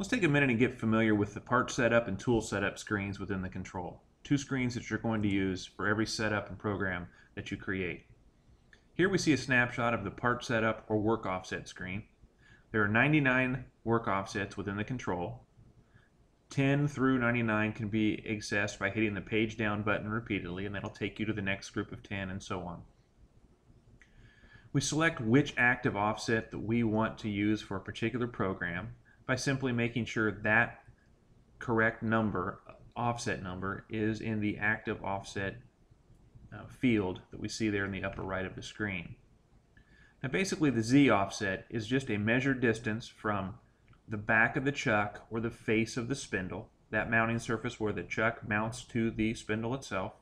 Let's take a minute and get familiar with the part setup and tool setup screens within the control. Two screens that you're going to use for every setup and program that you create. Here we see a snapshot of the part setup or work offset screen. There are 99 work offsets within the control. 10 through 99 can be accessed by hitting the page down button repeatedly, and that'll take you to the next group of 10 and so on. We select which active offset that we want to use for a particular program by simply making sure that correct number, offset number, is in the active offset field that we see there in the upper right of the screen. Now basically the Z offset is just a measured distance from the back of the chuck or the face of the spindle, that mounting surface where the chuck mounts to the spindle itself,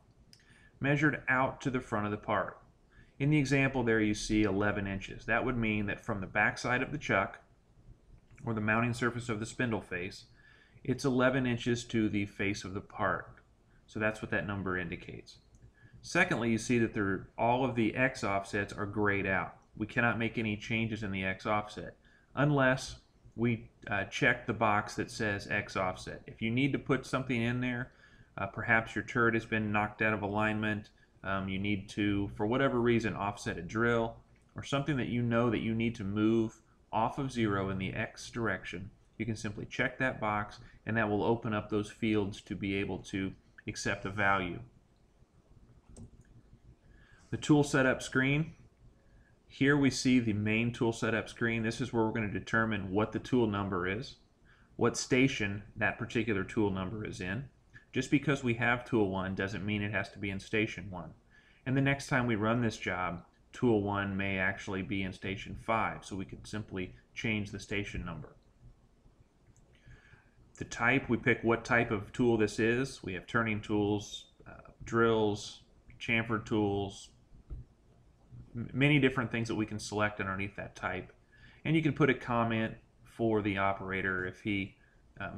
measured out to the front of the part. In the example there you see 11 inches. That would mean that from the backside of the chuck or the mounting surface of the spindle face, it's 11 inches to the face of the part. So that's what that number indicates. Secondly, you see that all of the X offsets are grayed out. We cannot make any changes in the X offset unless we check the box that says X offset. If you need to put something in there, perhaps your turret has been knocked out of alignment, you need to, for whatever reason, offset a drill or something that you know that you need to move off of zero in the X direction, you can simply check that box and that will open up those fields to be able to accept a value. The tool setup screen. Here we see the main tool setup screen. This is where we're going to determine what the tool number is, what station that particular tool number is in. Just because we have tool 1 doesn't mean it has to be in station 1. And the next time we run this job, tool 1 may actually be in station 5, so we could simply change the station number. The type, we pick what type of tool this is. We have turning tools, drills, chamfer tools, many different things that we can select underneath that type. And you can put a comment for the operator if he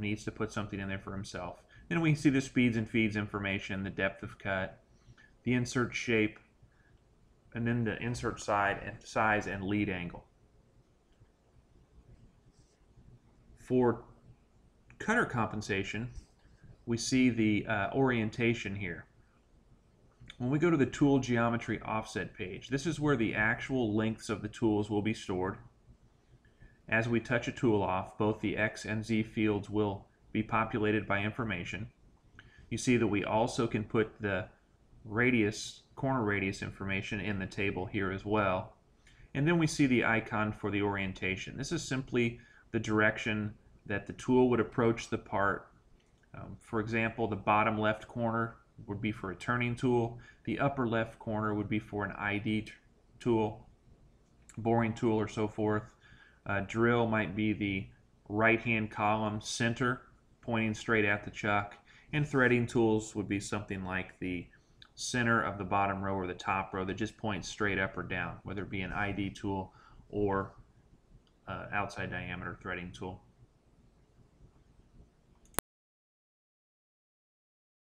needs to put something in there for himself. Then we can see the speeds and feeds information, the depth of cut, the insert shape, and then the insert size and lead angle. For cutter compensation, we see the orientation here. When we go to the tool geometry offset page, this is where the actual lengths of the tools will be stored. As we touch a tool off, both the X and Z fields will be populated by information. You see that we also can put the radius, corner radius information in the table here as well. And then we see the icon for the orientation. This is simply the direction that the tool would approach the part. For example, the bottom left corner would be for a turning tool. The upper left corner would be for an ID tool, boring tool, or so forth. Drill might be the right-hand column center, pointing straight at the chuck. And threading tools would be something like the center of the bottom row or the top row that just points straight up or down, whether it be an ID tool or outside diameter threading tool.